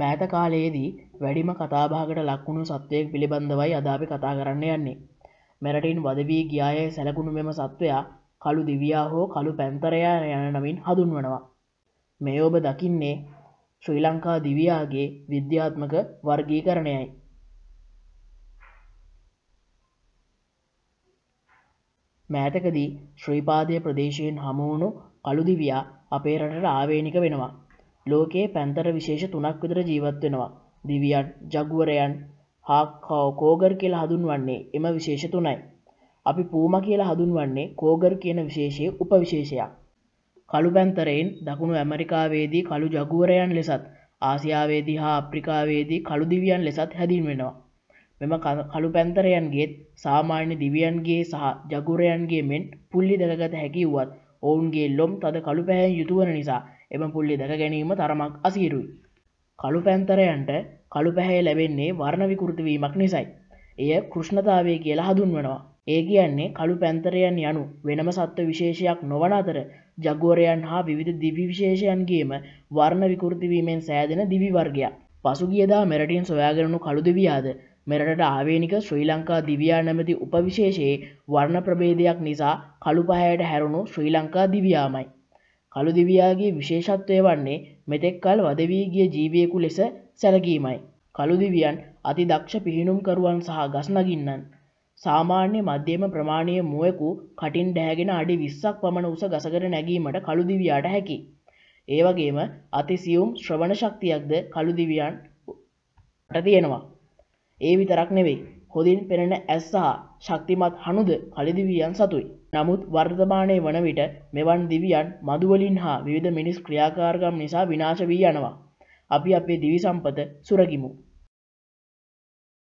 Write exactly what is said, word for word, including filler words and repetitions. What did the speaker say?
මෑත කාලයේදී වැඩිම කතාබහකට ලක්වුණු සත්වයෙක් පිළිබඳවයි අද අපි කතා කරන්න යන්නේ. මෙරටින් වද වී ගියායේ සැලකුණු මෙම සත්වයා කළු දිවියා හෝ කළු පැන්තරයා යන නමින් හඳුන්වනවා. මේ ඔබ දකින්නේ ශ්‍රී ලංකා දිවියාගේ විද්‍යාත්මක වර්ගීකරණයයි. මෑතකදී ශ්‍රීපාදයේ ප්‍රදේශයෙන් හමු වුණු කළු දිවියා අපේ රටට ආවේනික වෙනවා. ලෝකයේ පැන්තර විශේෂ තුනක් විතර ජීවත් වෙනවා. දිවියන්, ජගුවරයන් හා කෝගර් කියලා හඳුන්වන්නේ එම විශේෂ තුනයි. අපි පූමා කියලා හඳුන්වන්නේ කෝගර් කියන විශේෂයේ උපවිශේෂයක්. කළු පැන්තරයෙන් දකුණු ඇමරිකාවේදී කළු ජගුවරයන් ලෙසත්, ආසියාවේදී හා අප්‍රිකාවේදී කළු දිවියන් ලෙසත් හැඳින්වෙනවා. මෙම කළු පැන්තරයන්ගේ සාමාන්‍ය දිවියන්ගේ සහ ජගුරයන්ගේ මෙන් පුල්ලි දැකගත හැකි වුවත් ඔවුන්ගේ ලොම් තද කළු පැහැයෙන් යුතු වන නිසා එම පුල්ලි දැක ගැනීම තරමක් අසීරුයි. කළු පැන්තරයන්ට කළු පැහැය ලැබෙන්නේ වර්ණ විකෘති වීමක් නිසායි. එය කෘෂ්ණතාවය කියලා හඳුන්වනවා. ඒ කියන්නේ කළු පැන්තරයන් යනු වෙනම සත්ත්ව විශේෂයක් නොවන අතර ජගුරයන් හා විවිධ දිවි විශේෂයන්ගේම වර්ණ විකෘති වීමෙන් සෑදෙන දිවි වර්ගයක්. පසුගියදා මෙරටින් සොයාගෙනු කළු දිවියාද මෙරටට ආවේනික ශ්‍රී ලංකා දිවියා නැමැති උපවිශේෂයේ වර්ණ ප්‍රභේදයක් නිසා කළු පැහැයට හැරුණු ශ්‍රී ලංකා දිවියාමයි. කළු දිවියාගේ විශේෂත්වය වන්නේ මෙතෙක් කල වද වී ගිය ජීවියෙකු ලෙස සැලකීමයි. කළු දිවියන් අති දක්ෂ පිහිනුම්කරුවන් සහ ගස්නගින්නන්. සාමාන්‍ය මධ්‍යම ප්‍රමාණීය මුවෙකු කටින් ඩැහැගෙන අඩි විස්සක් පමණ උස ගසකට නැගීමට කළු දිවියාට හැකියි. ඒ වගේම අති සියුම් ශ්‍රවණ ශක්තියක්ද කළු දිවියන්ට තියෙනවා. ඒ විතරක් නෙවෙයි, හොඳින් පෙනෙන ඇස් සහ ශක්තිමත් හනුද කළු දිවියන් සතුයි. නමුත් වර්තමානයේ වන විට මෙවන් දිවියන් මදු වලින් හා විවිධ මිනිස් ක්‍රියාකාරකම් නිසා විනාශ වී යනවා. අපි අපේ දිවි සම්පත සුරකිමු.